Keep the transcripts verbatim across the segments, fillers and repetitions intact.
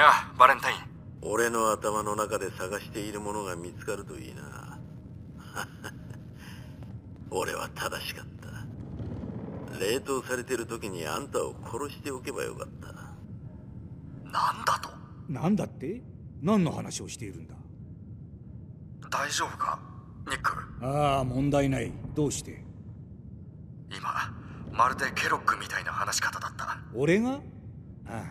やあ、バレンタイン。俺の頭の中で探しているものが見つかるといいな。俺は正しかった。冷凍されてる時にあんたを殺しておけばよかった。なんだと？なんだって？何の話をしているんだ？大丈夫か、ニック？ああ、問題ない。どうして？今、まるでケロックみたいな話し方だった。俺が？あ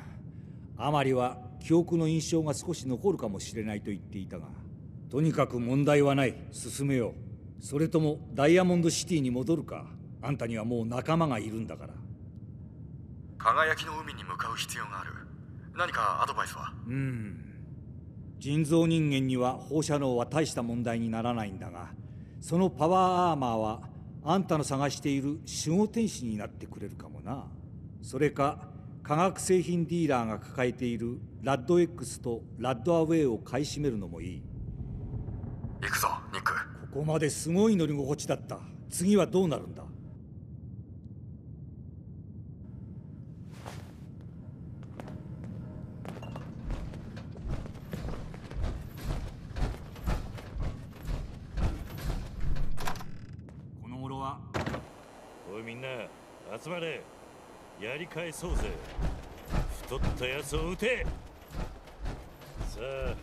あ、あまりは記憶の印象が少し残るかもしれないと言っていたが、とにかく問題はない。進めよう。それともダイヤモンドシティに戻るか。あんたにはもう仲間がいるんだから。輝きの海に向かう必要がある。何かアドバイスは？うん。人造人間には放射能は大した問題にならないんだが、そのパワーアーマーはあんたの探している守護天使になってくれるかもな。それか化学製品ディーラーが抱えているラッド X とラッドアウェイを買い占めるのもいい。行くぞ、ニック。ここまですごい乗り心地だった。次はどうなるんだ？みんな集まれ、やり返そうぜ。太ったやつを撃て。さあ、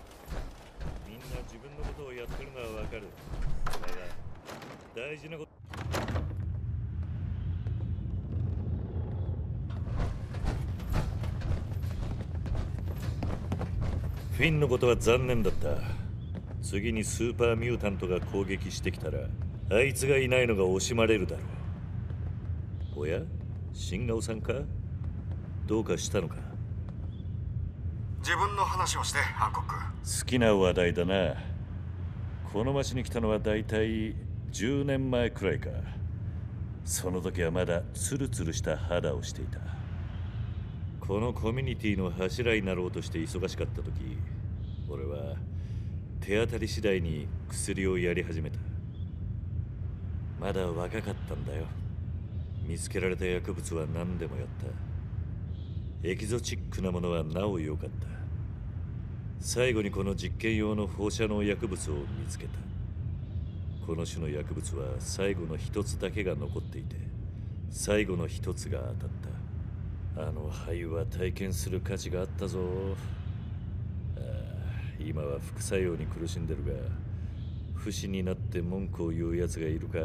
みんな自分のことをやってるのはわかる。だが大事なこと。フィンのことは残念だった。次にスーパーミュータントが攻撃してきたら、あいつがいないのが惜しまれるだろう。おや、新顔さんか？どうかしたのか？自分の話をして、ハンコック。好きな話題だな。この町に来たのはだいたいじゅうねんまえくらいか。その時はまだツルツルした肌をしていた。このコミュニティの柱になろうとして忙しかった時、俺は手当たり次第に薬をやり始めた。まだ若かったんだよ。見つけられた薬物は何でもやった。エキゾチックなものはなお良かった。最後にこの実験用の放射能薬物を見つけた。この種の薬物は最後の一つだけが残っていて、最後の一つが当たった。あの灰は体験する価値があったぞ。ああ、今は副作用に苦しんでるが、不死になって文句を言うやつがいるか？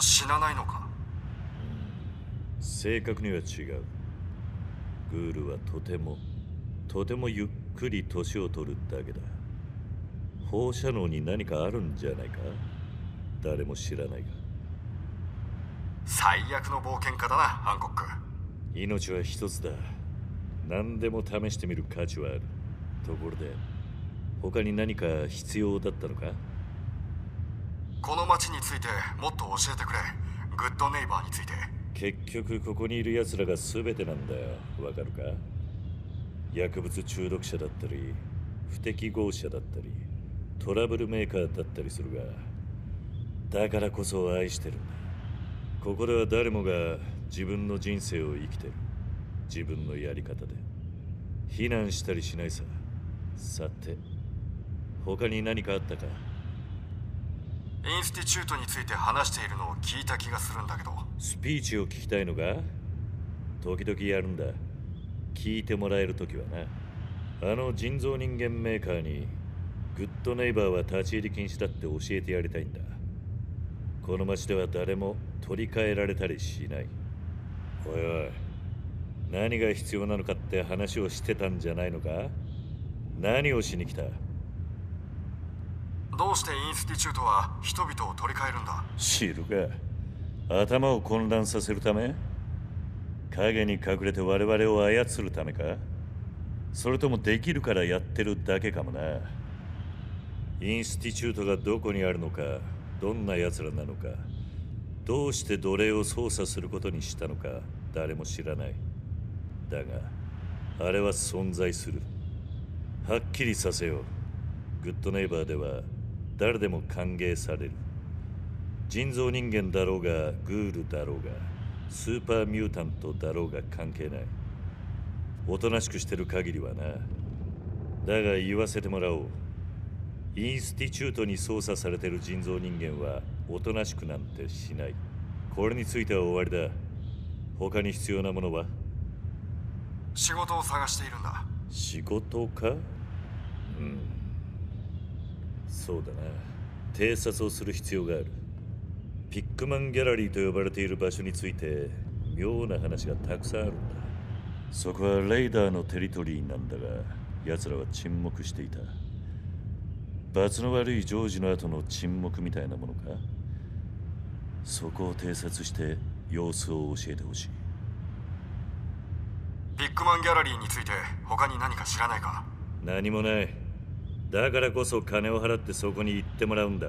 死なないのか？正確には違う。グールはとてもとてもゆっくり年を取るだけだ。放射能に何かあるんじゃないか？誰も知らないが。最悪の冒険家だな、ハンコック。命は一つだ。何でも試してみる価値はある。ところで、他に何か必要だったのか？この町についてもっと教えてくれ。グッドネイバーについて。結局ここにいる奴らが全てなんだよ。わかるか？薬物中毒者だったり、不適合者だったり、トラブルメーカーだったりするが、だからこそ愛してるんだ。ここでは誰もが自分の人生を生きてる。自分のやり方で。非難したりしないさ。さて、他に何かあったか？インスティチュートについて話しているのを聞いた気がするんだけど。スピーチを聞きたいのか？時々やるんだ。聞いてもらえるときはな。あの人造人間メーカーにグッドネイバーは立ち入り禁止だって教えてやりたいんだ。この町では誰も取り替えられたりしない。おいおい、何が必要なのかって話をしてたんじゃないのか？何をしに来た？どうしてインスティチュートは人々を取り替えるんだ？知るか。頭を混乱させるため？影に隠れて我々を操るためか？それともできるからやってるだけかもな。インスティチュートがどこにあるのか、どんな奴らなのか、どうして奴隷を操作することにしたのか、誰も知らない。だが、あれは存在する。はっきりさせよう。グッドネイバーでは、誰でも歓迎される。人造人間だろうが、グールだろうが、スーパーミュータントだろうが関係ない。おとなしくしてる限りはな。だが言わせてもらおう。インスティチュートに操作されてる人造人間はおとなしくなんてしない。これについては終わりだ。他に必要なものは？仕事を探しているんだ。仕事か？うん。そうだな。偵察をする必要がある。ピックマンギャラリーと呼ばれている場所について妙な話がたくさんあるんだ。そこはレイダーのテリトリーなんだが、奴らは沈黙していた。罰の悪いジョージの後の沈黙みたいなものか。そこを偵察して様子を教えてほしい。ビッグマンギャラリーについて他に何か知らないか？何もない。だからこそ金を払ってそこに行ってもらうんだ。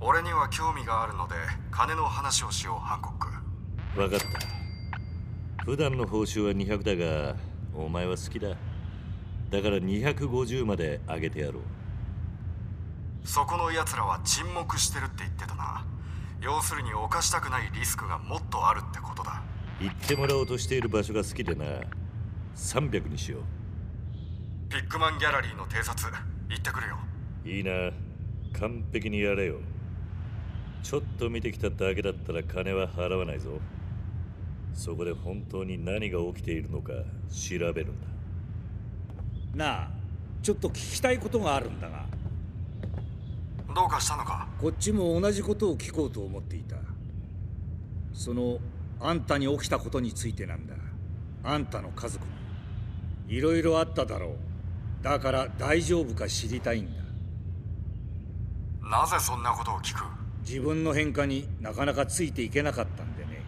俺には興味があるので金の話をしよう、ハンコック。分かった。普段の報酬はにひゃくだが、お前は好きだ。だからにひゃくごじゅうまで上げてやろう。そこの奴らは沈黙してるって言ってたな。要するに犯したくないリスクがもっとあるってことだ。言ってもらおうとしている場所が好きでな。さんびゃくにしよう。ピックマンギャラリーの偵察、行ってくるよ。いいな。完璧にやれよ。ちょっと見てきただけだったら金は払わないぞ。そこで本当に何が起きているのか調べるんだ。なあ、ちょっと聞きたいことがあるんだが。どうかしたのか？こっちも同じことを聞こうと思っていた。そのあんたに起きたことについてなんだ。あんたの家族にいろいろあっただろう。だから大丈夫か知りたいんだ。なぜそんなことを聞く？自分の変化になかなかついていけなかったんでね。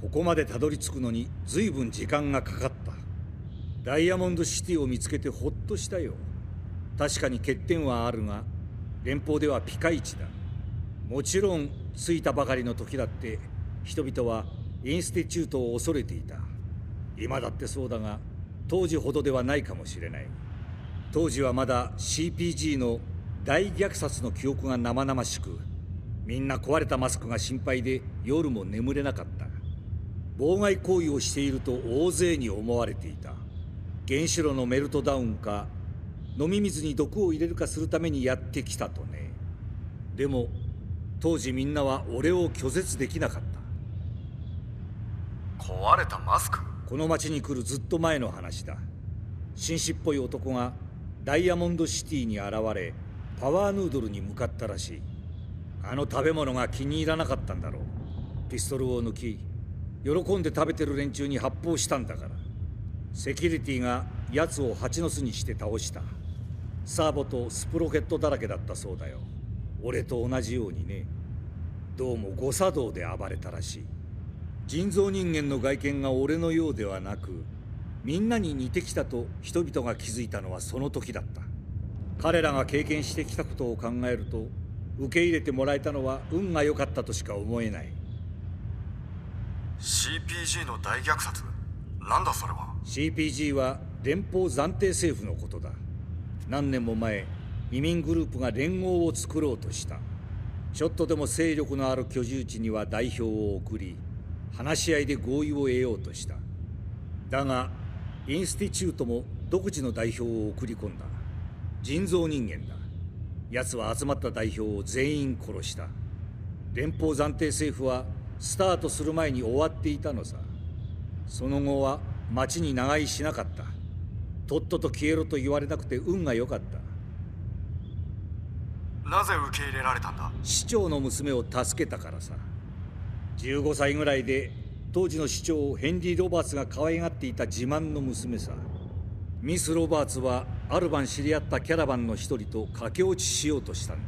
ここまでたどり着くのに随分時間がかかった。ダイヤモンドシティを見つけてほっとしたよ。確かに欠点はあるが、連邦ではピカイチだ。もちろん着いたばかりの時だって人々はインスティチュートを恐れていた。今だってそうだが、当時ほどではないかもしれない。当時はまだ シーピージー の大虐殺の記憶が生々しく、みんな壊れたマスクが心配で夜も眠れなかった。妨害行為をしていると大勢に思われていた。原子炉のメルトダウンか飲み水に毒を入れるかするためにやってきたとね。でも当時みんなは俺を拒絶できなかった。壊れたマスク？この町に来るずっと前の話だ。紳士っぽい男がダイヤモンドシティに現れ、パワーヌードルに向かったらしい。あの食べ物が気に入らなかったんだろう。ピストルを抜き、喜んで食べてる連中に発砲したんだから。セキュリティが奴を蜂の巣にして倒した。サーボとスプロケットだらけだったそうだよ。俺と同じようにね。どうも誤作動で暴れたらしい。人造人間の外見が俺のようではなく、みんなに似てきたと人々が気づいたのはその時だった。彼らが経験してきたことを考えると、受け入れてもらえたのは運が良かったとしか思えない。シーピージー の大虐殺？なんだそれは。シーピージー は連邦暫定政府のことだ。何年も前、移民グループが連合を作ろうとした。ちょっとでも勢力のある居住地には代表を送り、話し合いで合意を得ようとした。だが、インスティチュートも独自の代表を送り込んだ。人造人間だ。奴は集まった代表を全員殺した。連邦暫定政府はスタートする前に終わっていたのさ。その後は町に長居しなかった。とっとと消えろと言われなくて運が良かった。なぜ受け入れられたんだ？市長の娘を助けたからさ。じゅうごさいぐらいで当時の市長ヘンリー・ロバーツが可愛がっていた自慢の娘さ。ミス・ロバーツはある晩知り合ったキャラバンの一人と駆け落ちしようとしたんだ。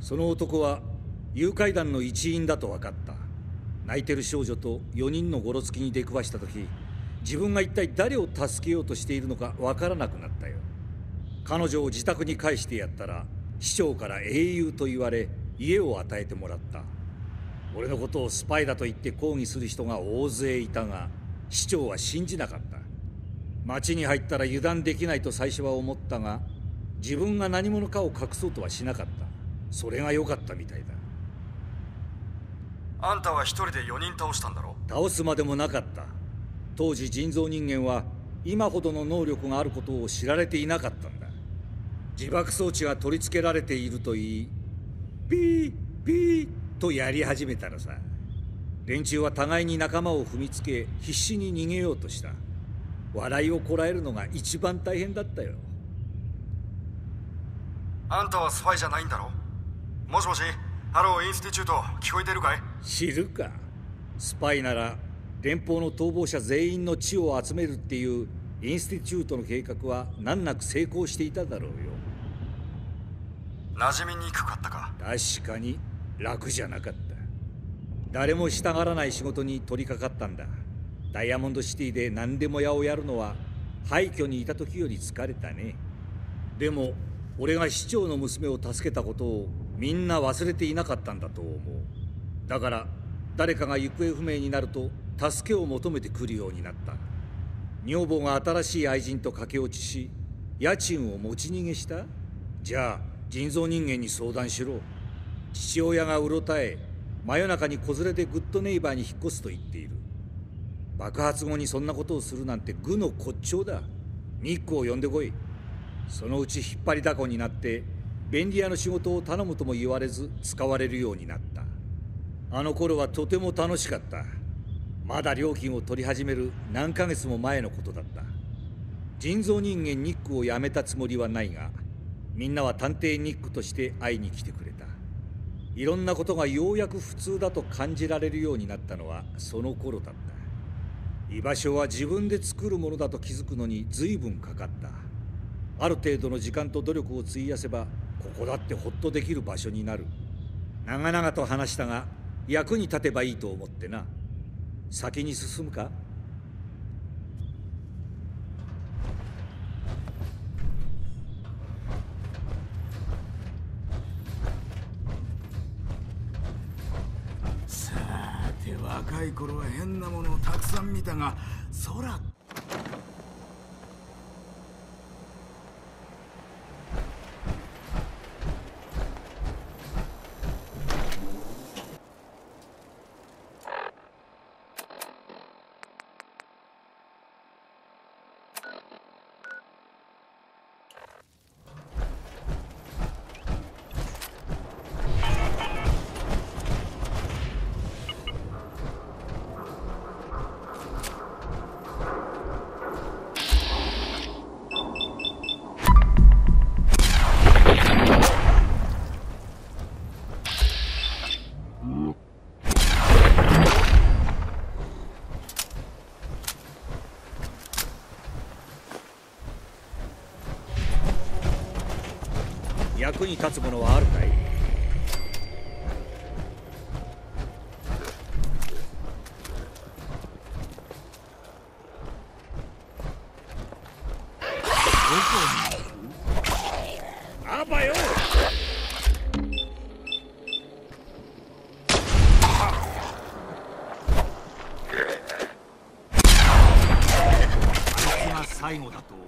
その男は誘拐団の一員だと分かった。泣いてる少女とよにんのゴロつきに出くわした時、自分が一体誰を助けようとしているのかわからなくなったよ。彼女を自宅に返してやったら、市長から英雄と言われ家を与えてもらった。俺のことをスパイだと言って抗議する人が大勢いたが、市長は信じなかった。町に入ったら油断できないと最初は思ったが、自分が何者かを隠そうとはしなかった。それが良かったみたいだ。あんたは一人でよにん倒したんだろう？倒すまでもなかった。当時人造人間は今ほどの能力があることを知られていなかったんだ。自爆装置が取り付けられていると言い、ピーピーとやり始めたらさ、連中は互いに仲間を踏みつけ必死に逃げようとした。笑いをこらえるのが一番大変だったよ。あんたはスパイじゃないんだろ。もしもし、ハローインスティチュート、聞こえてるかい？知るか。スパイなら連邦の逃亡者全員の血を集めるっていうインスティチュートの計画は難なく成功していただろうよ。馴染みにくかったか。確かに楽じゃなかった。誰もしたがらない仕事に取り掛かったんだ。ダイヤモンドシティで何でも屋をやるのは廃墟にいた時より疲れたね。でも俺が市長の娘を助けたことをみんな忘れていなかったんだと思う。だから誰かが行方不明になると助けを求めてくるようになった。女房が新しい愛人と駆け落ちし家賃を持ち逃げした。じゃあ人造人間に相談しろ。父親がうろたえ真夜中に子連れでグッドネイバーに引っ越すと言っている。爆発後にそんなことをするなんて愚の骨頂だ。ニックを呼んでこい。そのうち引っ張りだこになって便利屋の仕事を頼むとも言われず使われるようになった。あの頃はとても楽しかった。まだ料金を取り始める何ヶ月も前のことだった。人造人間ニックを辞めたつもりはないが、みんなは探偵ニックとして会いに来てくれた。いろんなことがようやく普通だと感じられるようになったのはその頃だった。居場所は自分で作るものだと気づくのに随分かかった。ある程度の時間と努力を費やせばここだってほっとできる場所になる。長々と話したが役に立てばいいと思ってな。先に進むか？さて若い頃は変なものをたくさん見たが、空。役に立つものはあるかい？あばよ！これが最後だと思う。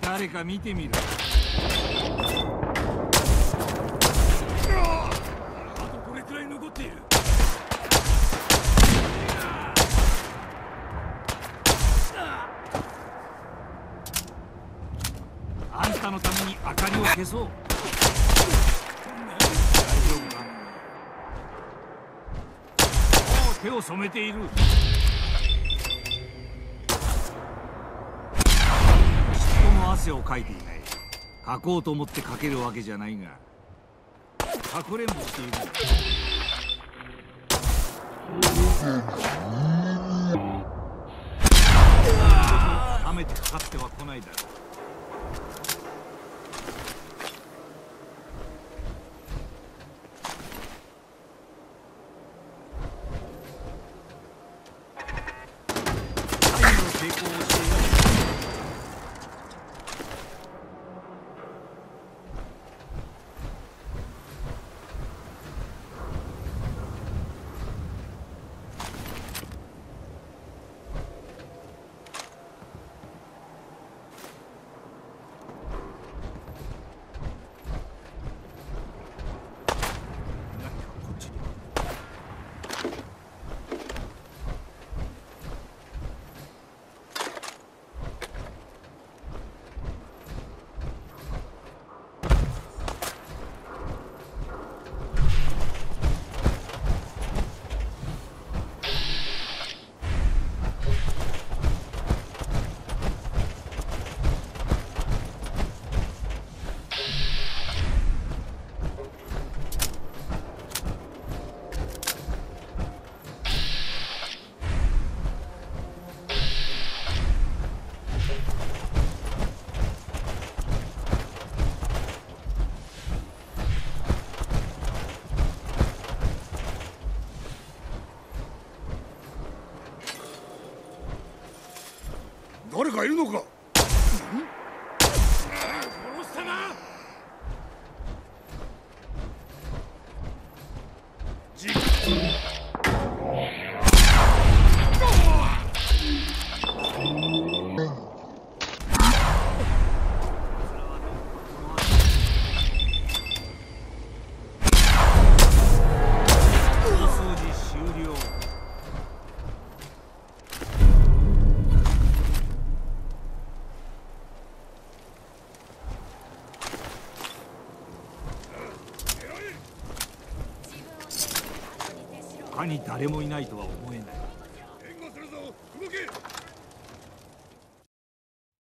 誰か見てみる。あとこれくらい残っている。あんたのために明かりを消そう。大丈夫か？もう手を染めている。汗をかいていない。かこうと思ってかけるわけじゃないが、かくれんぼしている。雨でかかっては来ないだろう。抵抗をしています。誰かいるのか。他に誰もいないとは思えない。援護するぞ、動け。